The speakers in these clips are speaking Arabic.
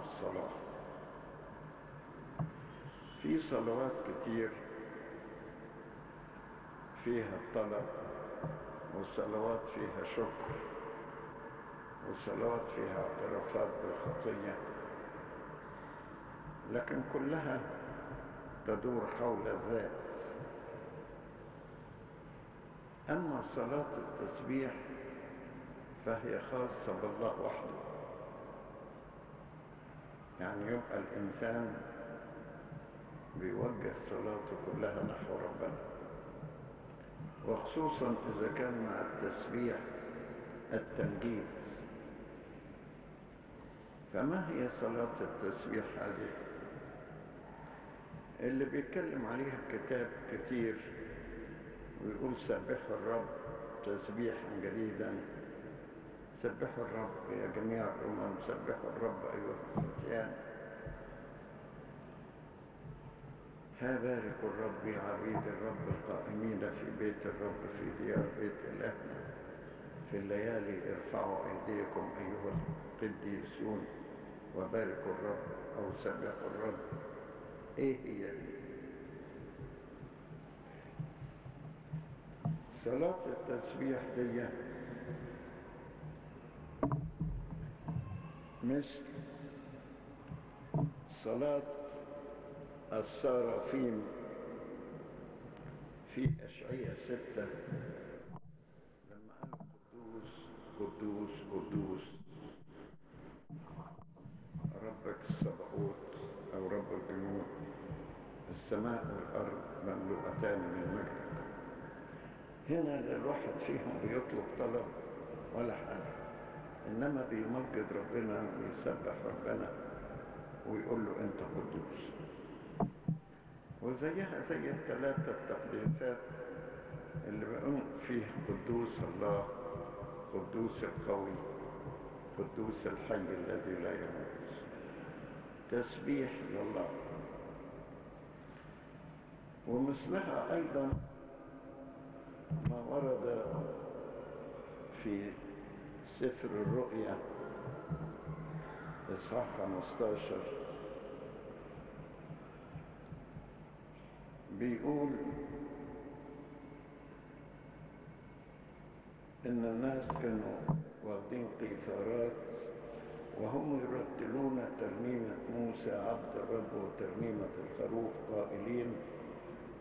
الصلاة. في صلوات كتير فيها طلب، وصلوات فيها شكر، وصلوات فيها اعترافات بالخطية، لكن كلها تدور حول الذات. أما صلاة التسبيح فهي خاصة بالله وحده، يعني يبقى الإنسان بيوجه صلاته كلها نحو ربنا، وخصوصا إذا كان مع التسبيح التمجيد. فما هي صلاة التسبيح هذه اللي بيتكلم عليها الكتاب كتير ويقول سبحوا الرب تسبيحا جديدا؟ سبحوا الرب يا جميع الأمم، سبحوا الرب أيها الفتيان، ها بارك الرب يا عبيد الرب القائمين في بيت الرب، في ديار بيت إلهنا في الليالي، ارفعوا أيديكم أيها القديسون وباركوا الرب أو سبحوا الرب. إيه هي صلاة التسبيح دي؟ مثل صلاة الصرافيم في أشعية 6 لما قال قدوس قدوس قدوس ربك السبعوت أو رب الجنود، السماء والأرض مملوءتان من مجدك. هنا لا الواحد فيهم بيطلب طلب ولا حاجة، إنما بيمجد ربنا ويسبح ربنا ويقول له أنت قدوس. وزيها زي الثلاثة التقديسات اللي بيقول فيه قدوس الله، قدوس القوي، قدوس الحي الذي لا يموت. تسبيح لله. ومثلها أيضا ما ورد في سفر الرؤيا إصحاح 15 بيقول إن الناس كانوا واخدين قيثارات وهم يرتلون ترنيمة موسى عبد الرب وترنيمة الخروف قائلين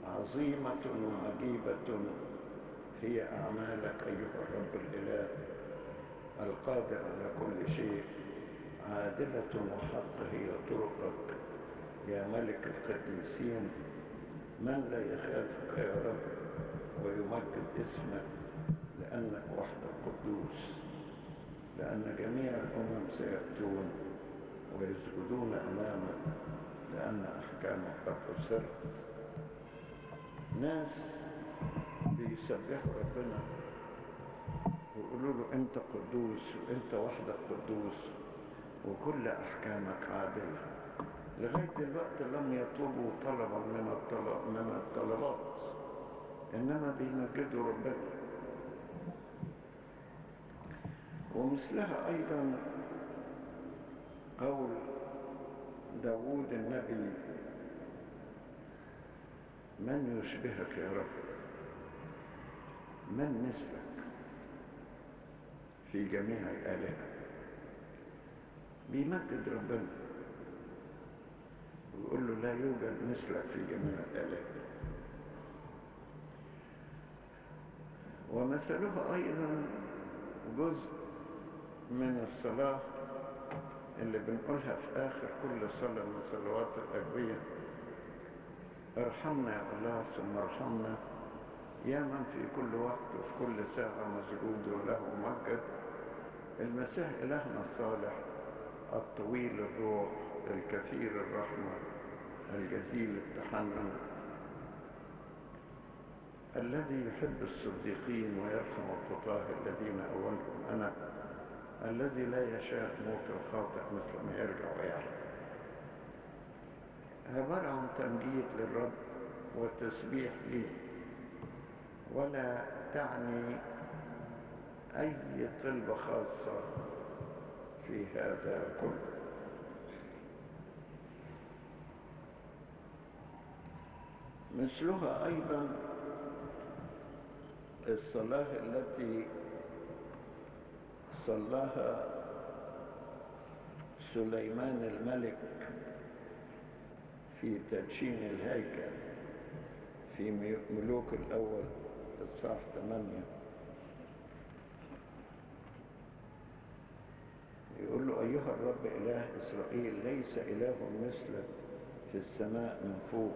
عظيمة وعجيبة هي أعمالك أيها الرب الإله القادر على كل شيء، عادلة وحق هي طرقك يا ملك القديسين. من لا يخافك يا رب ويمجد اسمك لأنك وحدك قدوس، لأن جميع الأمم سيأتون ويسجدون أمامك لأن أحكامك قد أسرت. ناس بيسبحوا ربنا ويقولوا له أنت قدوس وأنت وحدك قدوس وكل أحكامك عادلة. لغاية الوقت لم يطلبوا طلبا من الطلبات، إنما بيمجدوا ربنا. ومثلها أيضا قول داود النبي من يشبهك يا رب، من مثلك في جميع الآلهة. بيمجد ربنا ويقول له لا يوجد مثلك في جميع الآلهة. ومثلها أيضا جزء من الصلاة اللي بنقولها في آخر كل صلاة من صلوات الأجبية، ارحمنا يا الله ثم ارحمنا، يا من في كل وقت وفي كل ساعة مسجود وله مجد، المسيح إلهنا الصالح الطويل الروح الكثير الرحمة الجزيل التحنن الذي يحب الصديقين ويرحم الخطاة الذين أولهم أنا، الذي لا يشاء موت الخاطئ مثل ما يرجع ويعلم. عبارة عن تمجيد للرب والتسبيح ليه، ولا تعني أي طلبة خاصة في هذا كله. مثلها أيضا الصلاة التي صلاها سليمان الملك في تدشين الهيكل في ملوك الأول الصحف 8. يقول له: أيها الرب إله إسرائيل، ليس إله مثلك في السماء من فوق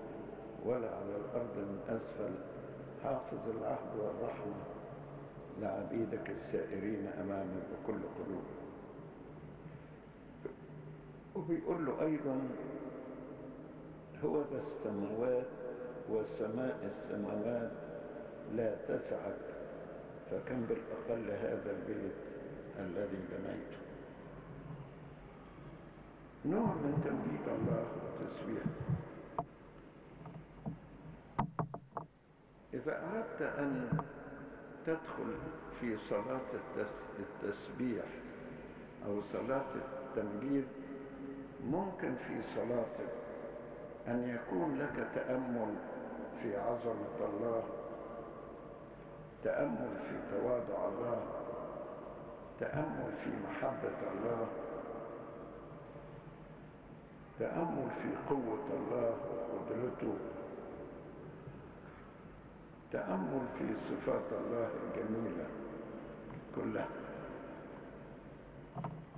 ولا على الأرض من أسفل، حافظ العهد والرحمة لعبيدك السائرين أمامك بكل قلوب. وبيقول له أيضا: هو ذا السماوات والسماء السماوات لا تسعك، فكم بالأقل هذا البيت الذي بنيته. نوع من تمجيد الله وتسبيحه. إذا أردت أن تدخل في صلاة التسبيح أو صلاة التمجيد، ممكن في صلاتك أن يكون لك تأمل في عظمة الله، تأمل في تواضع الله، تأمل في محبة الله، تأمل في قوة الله وقدرته، تأمل في صفات الله الجميلة كلها.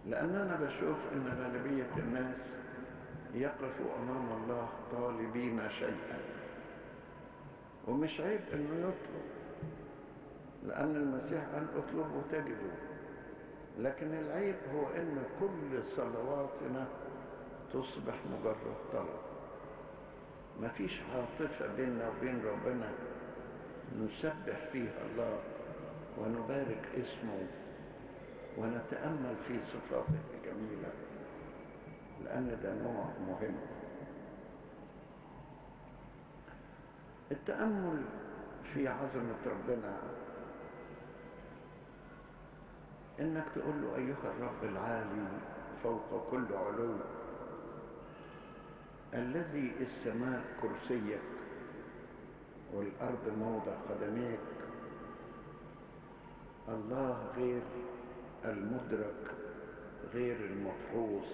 لأن أنا بشوف إن غالبية الناس يقفوا أمام الله طالبين شيئا، ومش عيب إنه يطلب، لأن المسيح قال: اطلبوا تجدوا. لكن العيب هو إن كل صلواتنا تصبح مجرد طلب، مفيش عاطفة بيننا وبين ربنا نسبح فيها الله ونبارك اسمه ونتأمل في صفاته الجميلة، لأن ده نوع مهم. التأمل في عظمة ربنا إنك تقول له: أيها الرب العالي فوق كل علو، الذي السماء كرسيك والأرض موضع قدميك، الله غير المدرك غير المفحوص،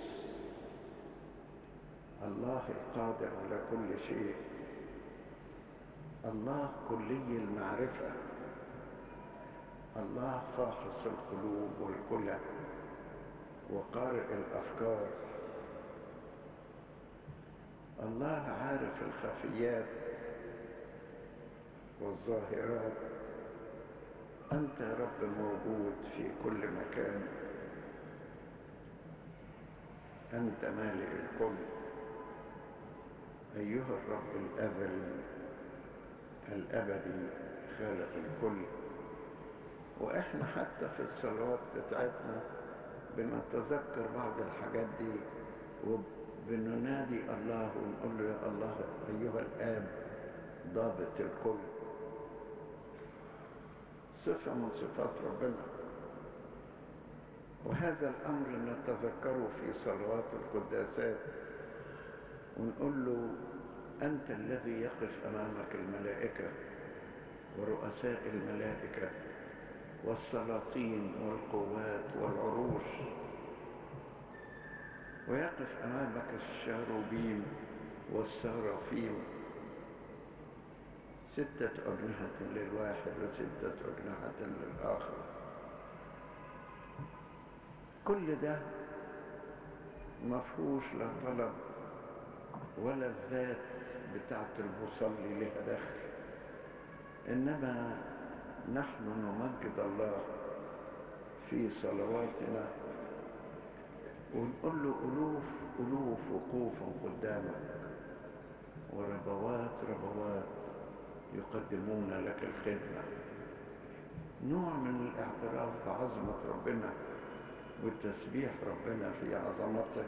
الله القادر على كل شيء، الله كلي المعرفة، الله فاحص القلوب والكلى وقارئ الأفكار، الله عارف الخفيات والظاهرات، أنت يا رب موجود في كل مكان، أنت مالئ الكل. أيها الرب الأزلي الأبدي خالق الكل. وإحنا حتى في الصلوات بتاعتنا بنتذكر بعض الحاجات دي، وبننادي الله ونقول له: يا الله أيها الآب ضابط الكل، صفة من صفات ربنا. وهذا الأمر نتذكره في صلوات القداسات ونقول له: أنت الذي يقف أمامك الملائكة ورؤساء الملائكة والسلاطين والقوات والعروش، ويقف أمامك الشاروبيم والسرافيم، 6 أجنحة للواحد و6 أجنحة للآخر. كل ده مفهوش لا طلب ولا الذات بتاعت المصلي لها دخل، إنما نحن نمجد الله في صلواتنا ونقول له: ألوف ألوف وقوفا قدامك، وربوات ربوات يقدمون لك الخدمة. نوع من الاعتراف بعظمة ربنا والتسبيح ربنا في عظمته،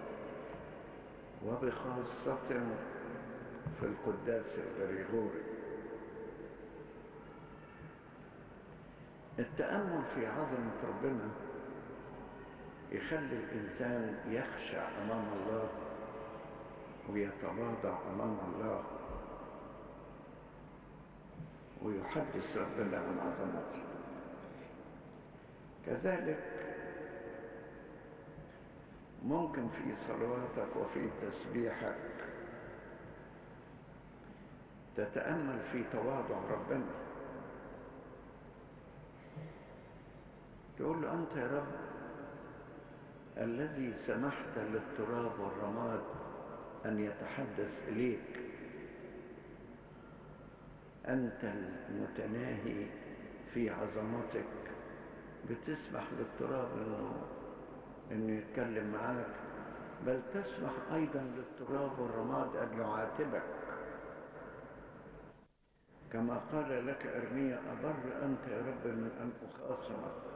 وبخاصة في القداس الغريغوري. التأمل في عظمة ربنا يخلي الإنسان يخشع أمام الله ويتواضع أمام الله ويحدث ربنا عن عظمته. كذلك ممكن في صلواتك وفي تسبيحك تتأمل في تواضع ربنا، تقول له: أنت يا رب الذي سمحت للتراب والرماد أن يتحدث إليك، أنت المتناهي في عظمتك بتسمح للتراب إنه يتكلم معاك، بل تسمح أيضا للتراب والرماد أن يعاتبك، كما قال لك إرميا: أبر أنت يا رب من أن أخاصمك،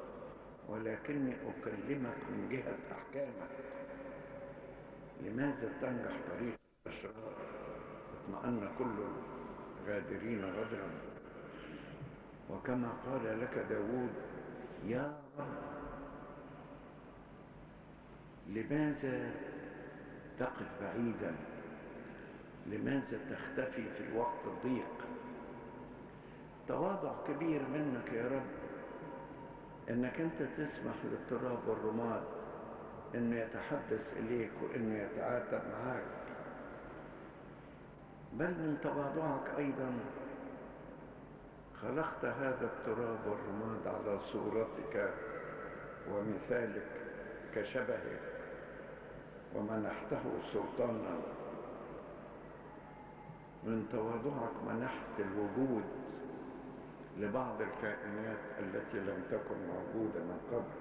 ولكني أكلمك من جهة أحكامك. لماذا تنجح طريق الأشرار؟ اطمأن كل غادرين غدرا. وكما قال لك داود: يا رب لماذا تقف بعيدا؟ لماذا تختفي في الوقت الضيق؟ تواضع كبير منك يا رب انك انت تسمح للتراب والرماد انه يتحدث اليك وانه يتعاتب معاك. بل من تواضعك ايضا خلقت هذا التراب والرماد على صورتك ومثالك كشبهك ومنحته سلطانا. من تواضعك منحت الوجود لبعض الكائنات التي لم تكن موجودة من قبل.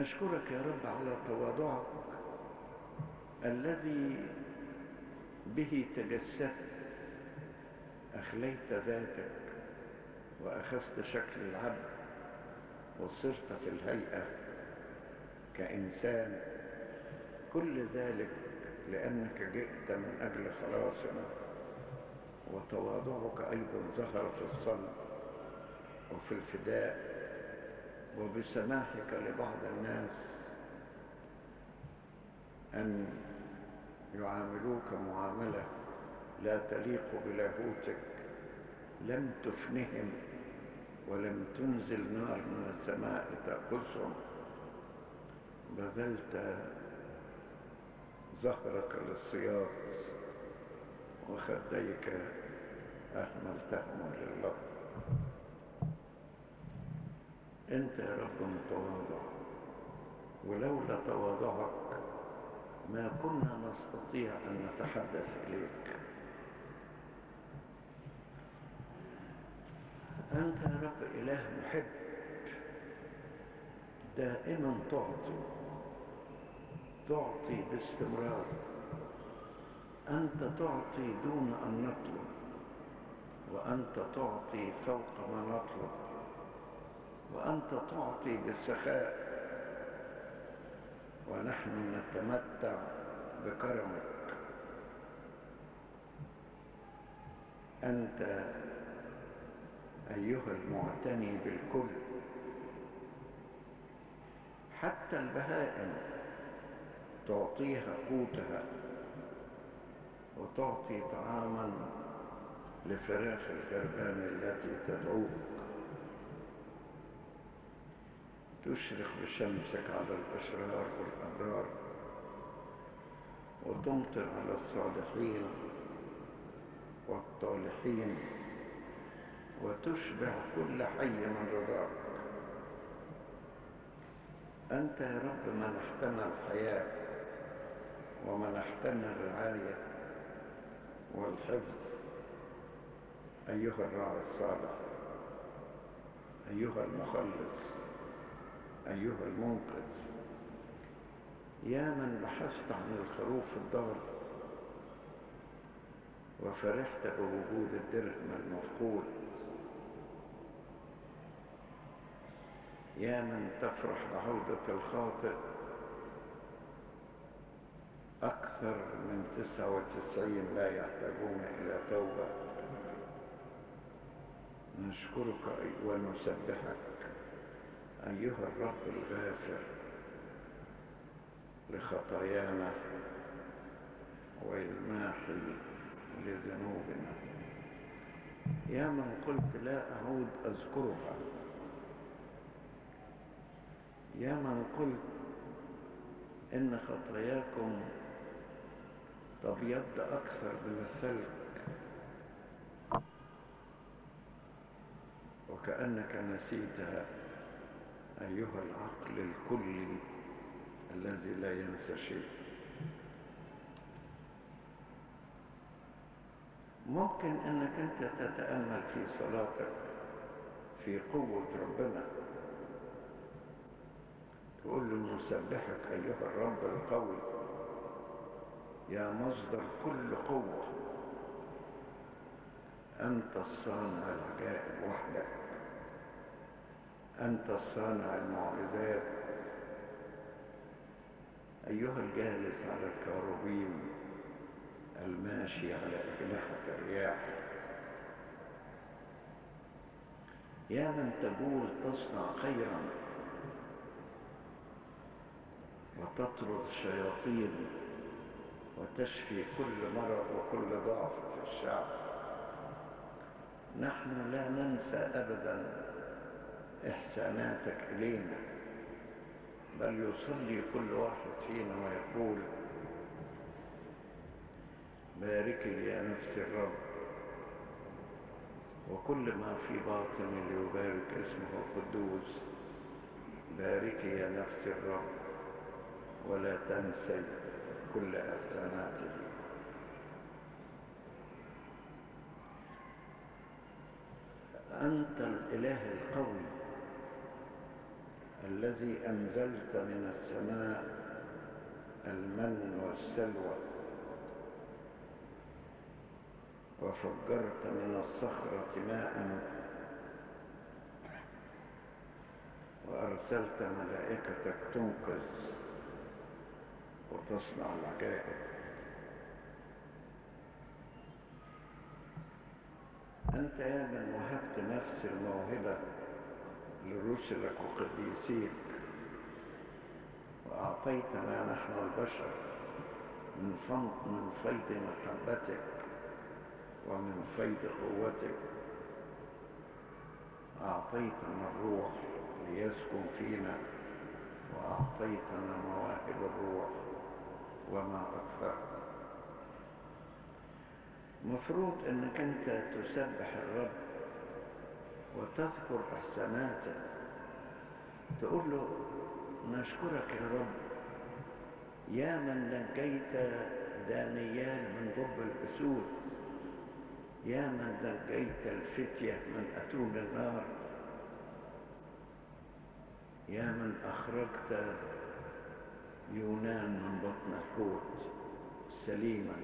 نشكرك يا رب على تواضعك الذي به تجسدت، أخليت ذاتك وأخذت شكل العبد وصرت في الهيئة كإنسان. كل ذلك لأنك جئت من أجل خلاصنا، وتواضعك أيضا ظهر في الصلب وفي الفداء وبسماحك لبعض الناس أن يعاملوك معاملة لا تليق بلاهوتك، لم تفنهم ولم تنزل نار من السماء تأخذهم، بذلت ظهرك للصياط وخديك أحملتهم لله. أنت يا رب متواضع، ولولا تواضعك ما كنا نستطيع أن نتحدث إليك. أنت يا رب إله محب، دائما تعطي باستمرار. أنت تعطي دون أن نطلب، وأنت تعطي فوق ما نطلب، وأنت تعطي بالسخاء، ونحن نتمتع بكرمك. أنت أيها المعتني بالكل، حتى البهائم تعطيها قوتها وتعطي طعاما لفراخ الغربان التي تدعوك. تشرق بشمسك على الأشرار والأبرار وتمطر على الصالحين والطالحين، وتشبع كل حي من رضاك. أنت يا رب منحتنا الحياة ومنحتنا الرعاية والحفظ أيها الراعي الصالح، أيها المخلص، أيها المنقذ، يا من بحثت عن الخروف الضال وفرحت بوجود الدرهم المفقود، يا من تفرح بعودة الخاطئ أكثر من 99 لا يحتاجون إلى توبة. نشكرك ونسبحك أيها الرب الغافر لخطايانا والماحي لذنوبنا. يا من قلت لا أعود أذكرها، يا من قلت إن خطاياكم تبيض أكثر من الثلج وكأنك نسيتها أيها العقل الكلي الذي لا ينسى شيء. ممكن أنك أنت تتأمل في صلاتك في قوة ربنا، تقول له نسبحك أيها الرب القوي، يا مصدر كل قوة، أنت الصانع العجائب وحدك، أنت الصانع المعجزات. أيها الجالس على الكروبيم، الماشي على أجنحة الرياح، يا من تقول تصنع خيرا وتطرد الشياطين وتشفي كل مرض وكل ضعف في الشعب. نحن لا ننسى أبدا إحساناتك إلينا، بل يصلي كل واحد فينا ويقول باركي يا نفس الرب وكل ما في باطني ليبارك اسمه قدوس، باركي يا نفس الرب ولا تنسي كل إحساناته. أنت الإله القوي الذي أنزلت من السماء المن والسلوى وفجرت من الصخرة ماء وأرسلت ملائكتك تنقذ وتصنع العجائب. أنت يا من وهبت نفس الموهبة لرسلك وقديسيك، وأعطيتنا نحن البشر من فيض محبتك ومن فيض قوتك، أعطيتنا الروح ليسكن فينا، وأعطيتنا مواهب الروح وما أكثر. مفروض أنك أنت تسبح الرب وتذكر إحساناته، تقول له نشكرك يا رب، يا من نجيت دانيال من ضب الأسود، يا من نجيت الفتية من أتون النار، يا من أخرجت يونان من بطن الحوت سليما.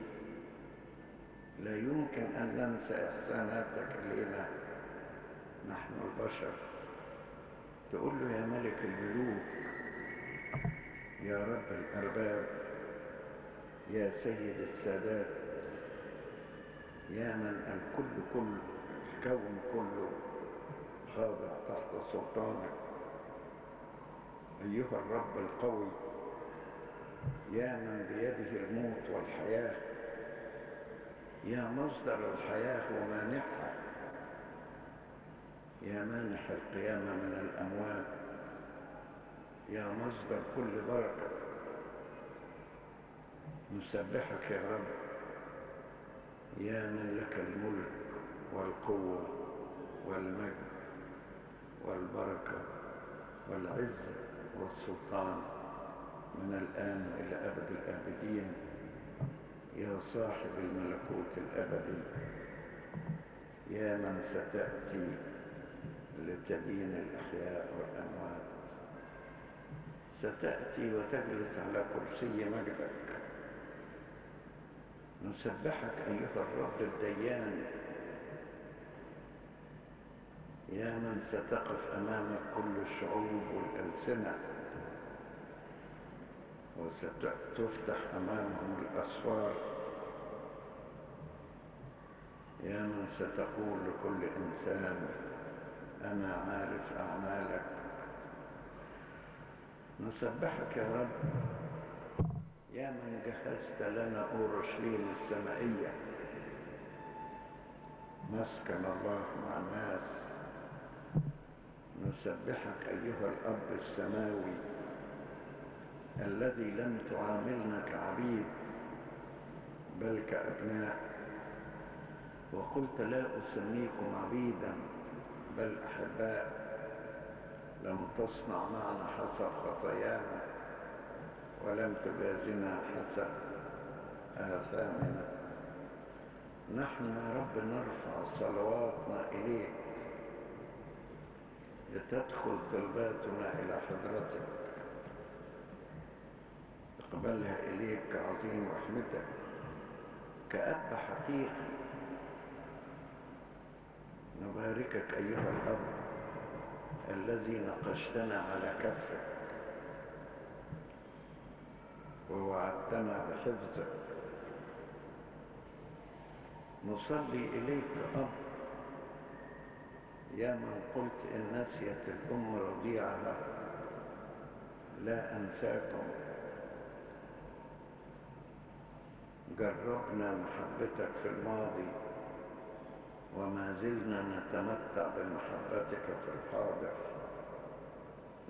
لا يمكن أن ننسى إحساناتك إلينا نحن البشر، تقول له يا ملك الملوك، يا رب الأرباب، يا سيد السادات، يا من الكل كله الكون كله خاضع تحت سلطانك. أيها الرب القوي، يا من بيده الموت والحياة، يا مصدر الحياة ومانحها، يا مانح القيامة من الأموات، يا مصدر كل بركة، نسبحك يا رب، يا من لك الملك والقوة والمجد والبركة والعزة والسلطان من الآن إلى أبد الآبدين، يا صاحب الملكوت الأبدي، يا من ستأتي لتدين الأحياء والأموات، ستأتي وتجلس على كرسي مجدك. نسبحك أيها الرب الديان، يا من ستقف أمامك كل الشعوب والألسنة، وستفتح أمامهم الأسوار، يا من ستقول لكل إنسان أنا عارف أعمالك. نسبحك يا رب، يا من جهزت لنا أورشليم السمائية نسكن الله مع الناس. نسبحك أيها الأب السماوي الذي لم تعاملنا كعبيد بل كأبناء، وقلت لا أسميكم عبيدا بل أحباء، لم تصنع معنا حسب خطايانا ولم تجازنا حسب آثامنا. نحن يا رب نرفع صلواتنا إليك لتدخل طلباتنا إلى حضرتك، اقبلها إليك كعظيم رحمتك كأب حقيقي. نباركك أيها الأب الذي نقشتنا على كفك ووعدتنا بحفظك. نصلي إليك أب يا من قلت إن نسيت الأم رضيعها لا أنساكم. جربنا محبتك في الماضي وما زلنا نتمتع بمحبتك في الحاضر.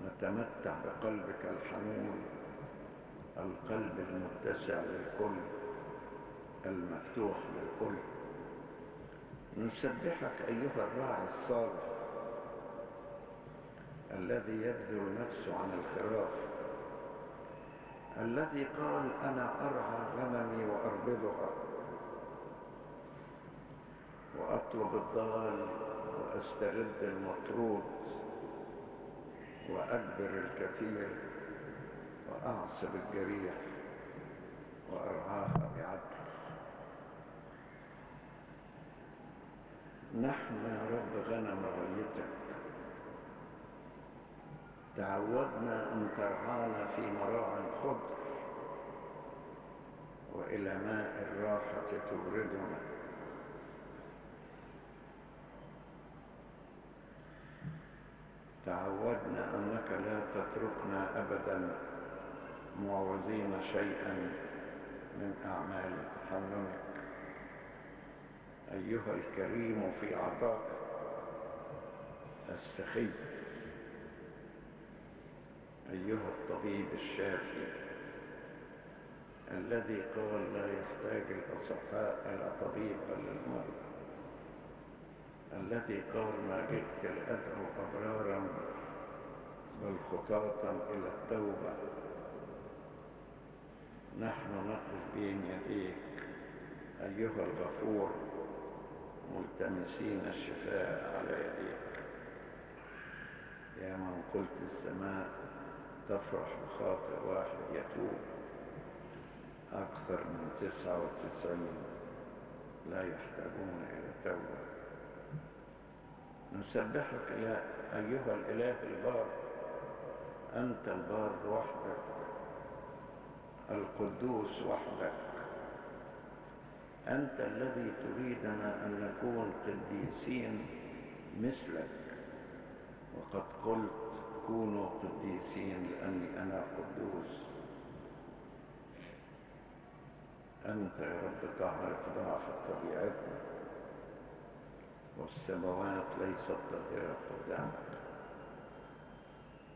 نتمتع بقلبك الحنون، القلب المتسع للكل، المفتوح للكل. نسبحك أيها الراعي الصالح الذي يبذل نفسه عن الخراف، الذي قال أنا أرعى غنمي وأربضها وأطلب الضال وأسترد المطرود وأجبر الكثير وأعصب الجريح وأرعاها بعدل. نحن يا رب غنم رعيتك، تعودنا أن ترعانا في مراع خضر وإلى ماء الراحة توردنا. تعودنا أنك لا تتركنا أبدا معوزين شيئا من أعمال تحملك. أيها الكريم في عطائك السخي، أيها الطبيب الشافي الذي قال لا يحتاج الأصحاء إلى طبيب بل المرضى، الذي قال ما جئت لأدعو أبرارا بل خطاطا إلى التوبة. نحن نقف بين يديك أيها الغفور ملتمسين الشفاء على يديك يا من قلت السماء تفرح بخاطئ واحد يتوب، أكثر من 99 لا يحتاجون إلى التوبة. نسبحك يا أيها الإله البار، أنت البار وحدك، القدوس وحدك، أنت الذي تريدنا أن نكون قديسين مثلك، وقد قلت كونوا قديسين لأني أنا قدوس. أنت يا رب تعرف ضعف طبيعتنا، والسماوات ليست طاهرة قدامك.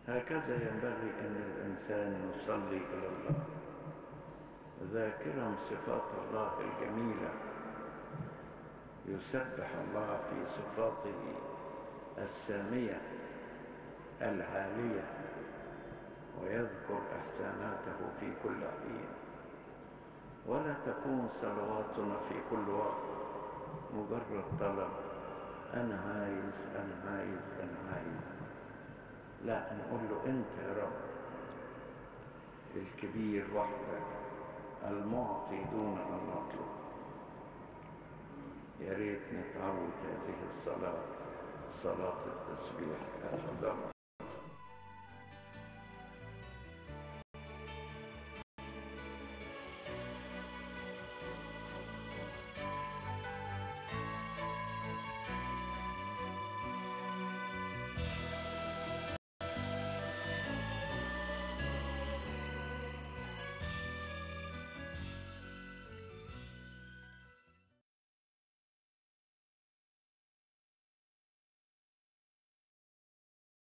هكذا ينبغي أن الإنسان يصلي إلى الله ذاكرا صفات الله الجميلة، يسبح الله في صفاته السامية العالية، ويذكر إحساناته في كل حين. ولا تكون صلواتنا في كل وقت مجرد طلب أنا عايز أنا عايز أنا عايز. لا، نقول له أنت يا رب الكبير وحدك، المعطي دون أن نطلب. يا ريت نتعود هذه الصلاة، صلاة التسبيح.